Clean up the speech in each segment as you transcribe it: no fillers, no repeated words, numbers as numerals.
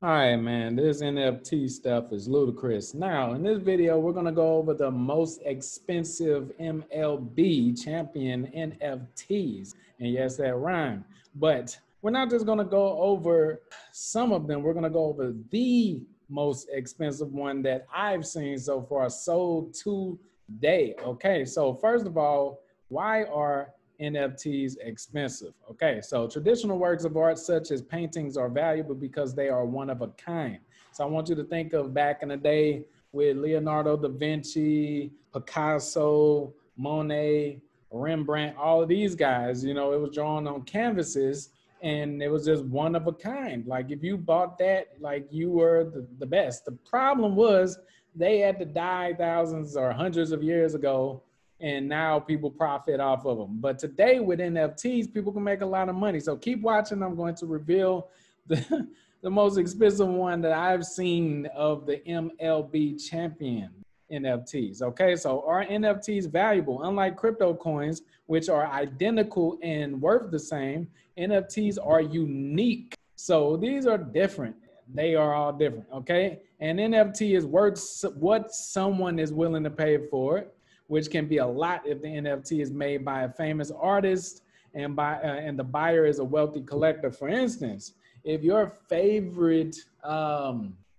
All right, man, this NFT stuff is ludicrous. Now, in this video, we're gonna go over the most expensive MLB champion NFTs. And yes, that rhymed. But we're not just gonna go over some of them, we're gonna go over the most expensive one that I've seen so far sold today. Okay, so first of all, why are NFTs expensive? Okay, so traditional works of art such as paintings are valuable because they are one of a kind. So I want you to think of back in the day with Leonardo da Vinci, Picasso, Monet, Rembrandt, all of these guys, you know, it was drawn on canvases and it was just one of a kind. Like if you bought that, like you were the best. The problem was they had to die thousands or hundreds of years ago, and now people profit off of them. But today with NFTs, people can make a lot of money. So keep watching. I'm going to reveal the most expensive one that I've seen of the MLB champion NFTs. Okay, so are NFTs valuable? Unlike crypto coins, which are identical and worth the same, NFTs are unique. So these are different. They are all different, okay? An NFT is worth what someone is willing to pay for it, which can be a lot if the NFT is made by a famous artist and the buyer is a wealthy collector. For instance, if your favorite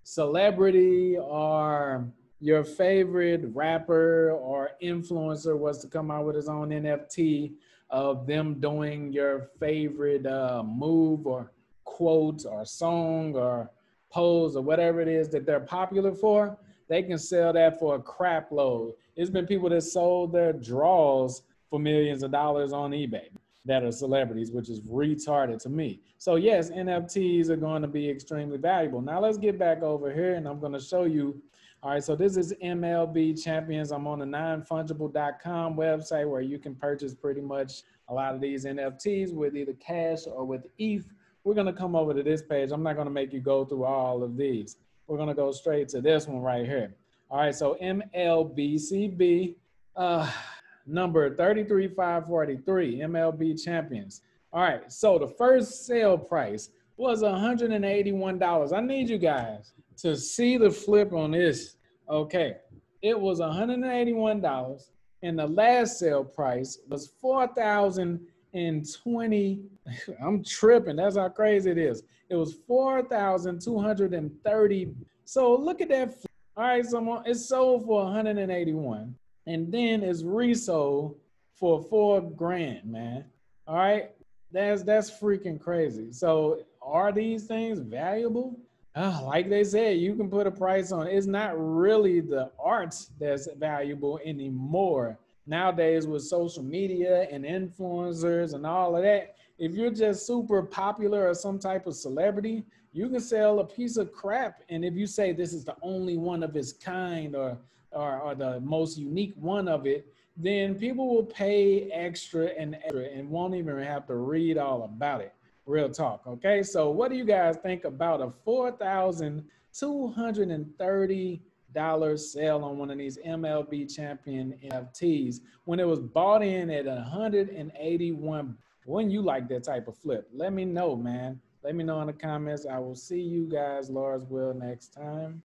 celebrity or your favorite rapper or influencer was to come out with his own NFT of them doing your favorite move or quote or song or pose or whatever it is that they're popular for, they can sell that for a crap load. It's been people that sold their draws for millions of dollars on eBay that are celebrities, which is retarded to me. So yes, NFTs are going to be extremely valuable. Now let's get back over here and I'm going to show you. All right, so this is MLB Champions. I'm on the nonfungible.com website where you can purchase pretty much a lot of these NFTs with either cash or with ETH. We're going to come over to this page. I'm not going to make you go through all of these. We're gonna go straight to this one right here. All right, so MLBCB number 33543, MLB Champions. All right, so the first sale price was $181. I need you guys to see the flip on this. Okay, it was $181 and the last sale price was $4,020. I'm tripping. That's how crazy it is. It was 4,230. So look at that. All right, so it's sold for 181 and then it's resold for $4,000, man. All right, that's freaking crazy. So are these things valuable? Like they said, you can put a price on it. It's not really the art that's valuable anymore. Nowadays with social media and influencers and all of that, if you're just super popular or some type of celebrity, you can sell a piece of crap. And if you say this is the only one of its kind or the most unique one of it, then people will pay extra and extra and won't even have to read all about it. Real talk, okay? So what do you guys think about a $4,230 sale on one of these MLB champion NFTs when it was bought in at 181? Wouldn't you like that type of flip? Let me know, man. Let me know in the comments. I will see you guys, Lord's will, next time.